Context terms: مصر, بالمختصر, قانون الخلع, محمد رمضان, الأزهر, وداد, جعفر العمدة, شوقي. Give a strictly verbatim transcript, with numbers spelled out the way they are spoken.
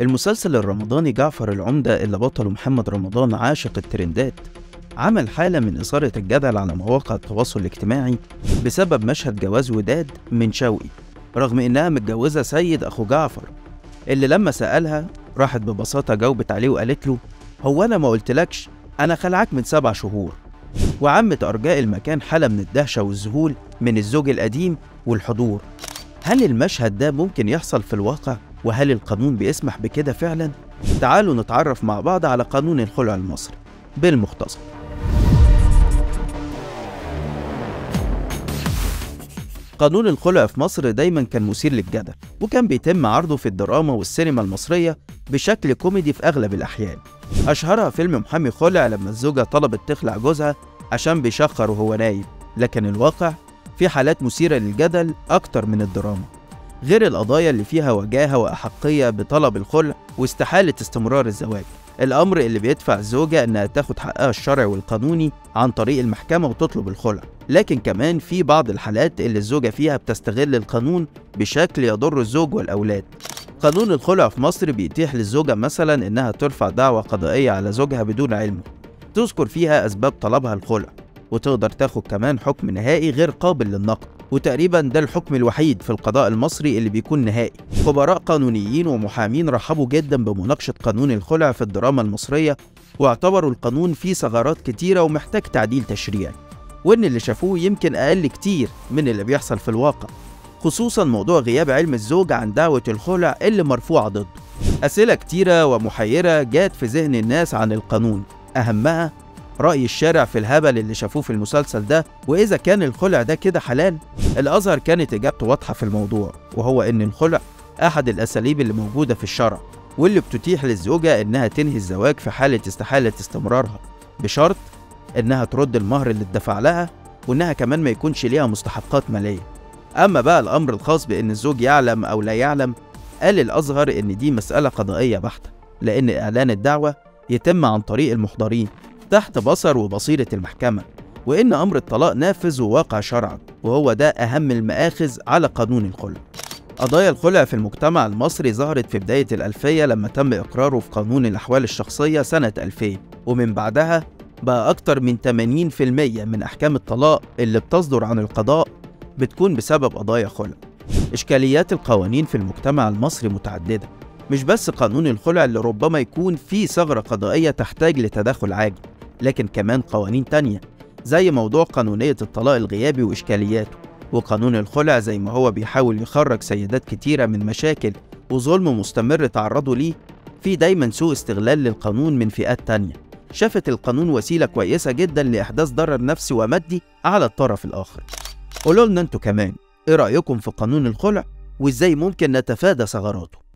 المسلسل الرمضاني جعفر العمدة اللي بطله محمد رمضان عاشق الترندات، عمل حالة من إثارة الجدل على مواقع التواصل الاجتماعي بسبب مشهد جواز وداد من شوقي، رغم إنها متجوزة سيد أخو جعفر، اللي لما سألها راحت ببساطة جاوبت عليه وقالت له: هو أنا ما قلتلكش أنا خلعك من سبع شهور. وعمت أرجاء المكان حالة من الدهشة والذهول من الزوج القديم والحضور. هل المشهد ده ممكن يحصل في الواقع؟ وهل القانون بيسمح بكده فعلا؟ تعالوا نتعرف مع بعض على قانون الخلع المصري بالمختصر. قانون الخلع في مصر دايما كان مثير للجدل، وكان بيتم عرضه في الدراما والسينما المصرية بشكل كوميدي في أغلب الأحيان. أشهرها فيلم محامي خلع، لما الزوجة طلبت تخلع جوزها عشان بيشخر وهو نايم، لكن الواقع في حالات مثيرة للجدل أكتر من الدراما، غير القضايا اللي فيها وجاهة وأحقية بطلب الخلع واستحالة استمرار الزواج، الأمر اللي بيدفع الزوجة إنها تاخد حقها الشرعي والقانوني عن طريق المحكمة وتطلب الخلع. لكن كمان في بعض الحالات اللي الزوجة فيها بتستغل القانون بشكل يضر الزوج والأولاد. قانون الخلع في مصر بيتيح للزوجة مثلا إنها ترفع دعوى قضائية على زوجها بدون علمه، تذكر فيها أسباب طلبها الخلع، وتقدر تاخد كمان حكم نهائي غير قابل للنقد، وتقريبا ده الحكم الوحيد في القضاء المصري اللي بيكون نهائي. خبراء قانونيين ومحامين رحبوا جدا بمناقشة قانون الخلع في الدراما المصرية، واعتبروا القانون فيه ثغرات كتيرة ومحتاج تعديل تشريعي، وإن اللي شافوه يمكن أقل كتير من اللي بيحصل في الواقع، خصوصا موضوع غياب علم الزوج عن دعوة الخلع اللي مرفوعة ضده. أسئلة كتيرة ومحيرة جات في ذهن الناس عن القانون، أهمها رأي الشارع في الهبل اللي شافوه في المسلسل ده، وإذا كان الخلع ده كده حلال؟ الأزهر كانت إجابته واضحة في الموضوع، وهو إن الخلع أحد الأساليب اللي موجودة في الشرع، واللي بتتيح للزوجة إنها تنهي الزواج في حالة استحالة استمرارها، بشرط إنها ترد المهر اللي اتدفع لها، وإنها كمان ما يكونش ليها مستحقات مالية. أما بقى الأمر الخاص بإن الزوج يعلم أو لا يعلم، قال الأزهر إن دي مسألة قضائية بحتة، لأن إعلان الدعوة يتم عن طريق المحضرين تحت بصر وبصيرة المحكمة، وإن أمر الطلاق نافذ وواقع شرعا، وهو ده أهم المآخذ على قانون الخلع. قضايا الخلع في المجتمع المصري ظهرت في بداية الألفية لما تم إقراره في قانون الأحوال الشخصية سنة ألفين، ومن بعدها بقى أكتر من ثمانين بالمئة من أحكام الطلاق اللي بتصدر عن القضاء بتكون بسبب قضايا خلع. إشكاليات القوانين في المجتمع المصري متعددة، مش بس قانون الخلع اللي ربما يكون فيه ثغرة قضائية تحتاج لتدخل عاجل، لكن كمان قوانين تانية زي موضوع قانونية الطلاق الغيابي وإشكالياته، وقانون الخلع زي ما هو بيحاول يخرج سيدات كتيرة من مشاكل وظلم مستمر تعرضوا ليه، في دايما سوء استغلال للقانون من فئات تانية شافت القانون وسيلة كويسة جدا لإحداث ضرر نفسي ومادي على الطرف الآخر. قولوا لنا انتوا كمان إيه رأيكم في قانون الخلع وإزاي ممكن نتفادى ثغراته؟